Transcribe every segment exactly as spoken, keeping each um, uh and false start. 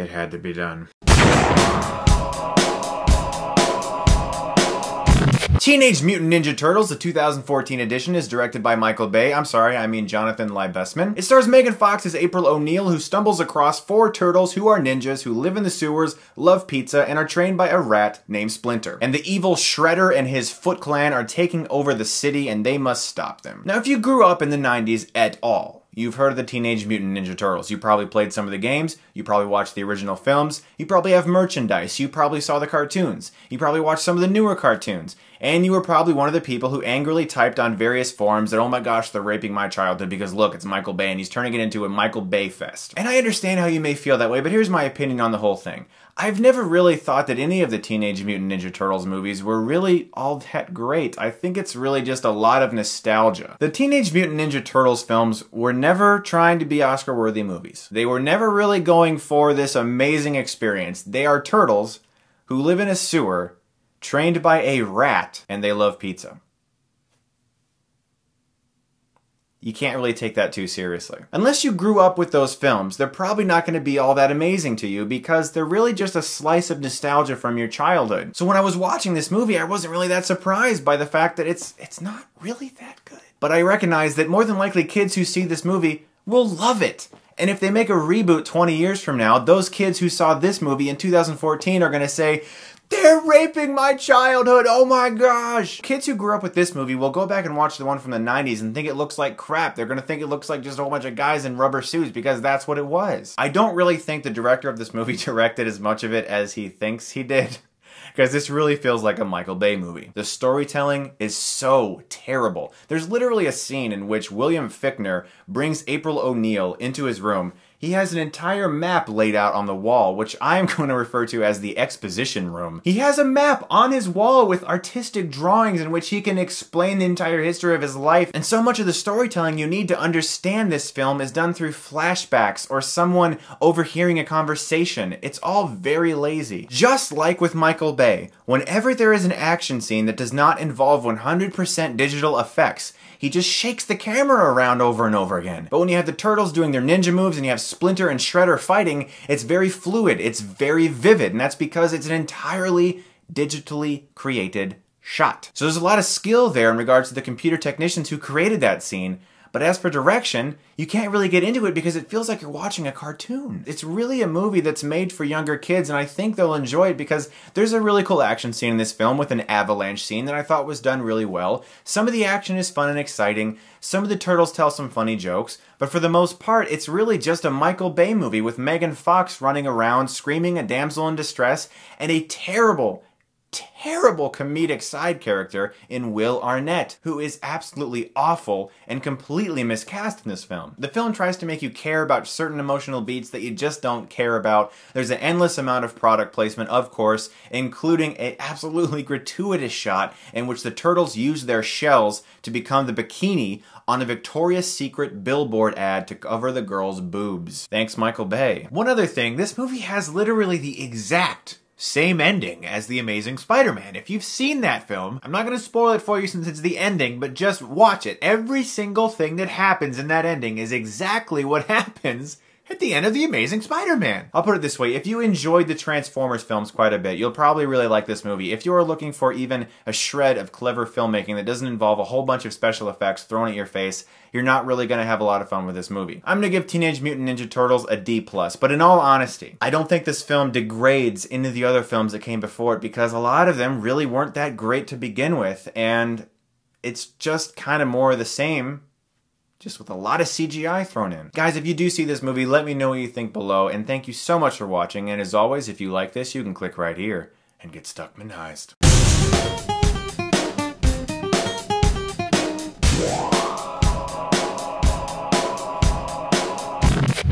It had to be done. Teenage Mutant Ninja Turtles, the two thousand fourteen edition, is directed by Michael Bay. I'm sorry, I mean Jonathan Liebesman. It stars Megan Fox as April O'Neil, who stumbles across four turtles who are ninjas, who live in the sewers, love pizza, and are trained by a rat named Splinter. And the evil Shredder and his Foot Clan are taking over the city, and they must stop them. Now, if you grew up in the nineties at all, you've heard of the Teenage Mutant Ninja Turtles. You probably played some of the games, you probably watched the original films, you probably have merchandise, you probably saw the cartoons, you probably watched some of the newer cartoons, and you were probably one of the people who angrily typed on various forums that, oh my gosh, they're raping my childhood because look, it's Michael Bay and he's turning it into a Michael Bay fest. And I understand how you may feel that way, but here's my opinion on the whole thing. I've never really thought that any of the Teenage Mutant Ninja Turtles movies were really all that great. I think it's really just a lot of nostalgia. The Teenage Mutant Ninja Turtles films were never trying to be Oscar-worthy movies. They were never really going for this amazing experience. They are turtles who live in a sewer, trained by a rat, and they love pizza. You can't really take that too seriously. Unless you grew up with those films, they're probably not going to be all that amazing to you because they're really just a slice of nostalgia from your childhood. So when I was watching this movie, I wasn't really that surprised by the fact that it's it's not really that good. But I recognize that more than likely kids who see this movie will love it. And if they make a reboot twenty years from now, those kids who saw this movie in two thousand fourteen are going to say, they're raping my childhood, oh my gosh! Kids who grew up with this movie will go back and watch the one from the nineties and think it looks like crap. They're gonna think it looks like just a whole bunch of guys in rubber suits because that's what it was. I don't really think the director of this movie directed as much of it as he thinks he did, because this really feels like a Michael Bay movie. The storytelling is so terrible. There's literally a scene in which William Fichtner brings April O'Neil into his room. He has an entire map laid out on the wall, which I'm going to refer to as the exposition room. He has a map on his wall with artistic drawings in which he can explain the entire history of his life. And so much of the storytelling you need to understand this film is done through flashbacks or someone overhearing a conversation. It's all very lazy. Just like with Michael Bay, whenever there is an action scene that does not involve one hundred percent digital effects, he just shakes the camera around over and over again. But when you have the turtles doing their ninja moves and you have Splinter and Shredder fighting, it's very fluid, it's very vivid, and that's because it's an entirely digitally created shot. So there's a lot of skill there in regards to the computer technicians who created that scene, but as for direction, you can't really get into it because it feels like you're watching a cartoon. It's really a movie that's made for younger kids, and I think they'll enjoy it because there's a really cool action scene in this film with an avalanche scene that I thought was done really well. Some of the action is fun and exciting, some of the turtles tell some funny jokes, but for the most part, it's really just a Michael Bay movie with Megan Fox running around screaming a damsel in distress and a terrible, terrible comedic side character in Will Arnett, who is absolutely awful and completely miscast in this film. The film tries to make you care about certain emotional beats that you just don't care about. There's an endless amount of product placement, of course, including an absolutely gratuitous shot in which the turtles use their shells to become the bikini on a Victoria's Secret billboard ad to cover the girls' boobs. Thanks, Michael Bay. One other thing, this movie has literally the exact same ending as The Amazing Spider-Man. If you've seen that film, I'm not gonna spoil it for you since it's the ending, but just watch it. Every single thing that happens in that ending is exactly what happens at the end of The Amazing Spider-Man. I'll put it this way, if you enjoyed the Transformers films quite a bit, you'll probably really like this movie. If you are looking for even a shred of clever filmmaking that doesn't involve a whole bunch of special effects thrown at your face, you're not really gonna have a lot of fun with this movie. I'm gonna give Teenage Mutant Ninja Turtles a D plus, but in all honesty, I don't think this film degrades into the other films that came before it because a lot of them really weren't that great to begin with, and it's just kind of more of the same, just with a lot of C G I thrown in. Guys, if you do see this movie, let me know what you think below, and thank you so much for watching, and as always, if you like this, you can click right here and get Stuckmanized.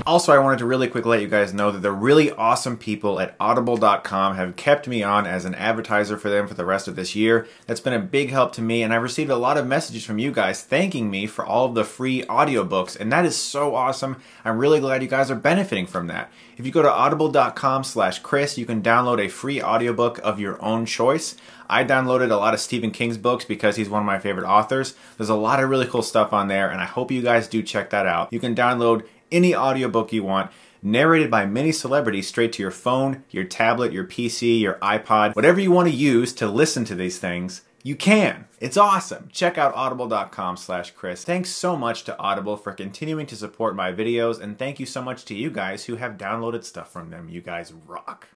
Also, I wanted to really quickly let you guys know that the really awesome people at Audible dot com have kept me on as an advertiser for them for the rest of this year. That's been a big help to me, and I've received a lot of messages from you guys thanking me for all of the free audiobooks, and that is so awesome. I'm really glad you guys are benefiting from that. If you go to audible dot com slash Chris, you can download a free audiobook of your own choice. I downloaded a lot of Stephen King's books because he's one of my favorite authors. There's a lot of really cool stuff on there, and I hope you guys do check that out. You can download any audiobook you want, narrated by many celebrities straight to your phone, your tablet, your P C, your iPod, whatever you want to use to listen to these things, you can. It's awesome. Check out audible dot com slash Chris. Thanks so much to Audible for continuing to support my videos, and thank you so much to you guys who have downloaded stuff from them. You guys rock.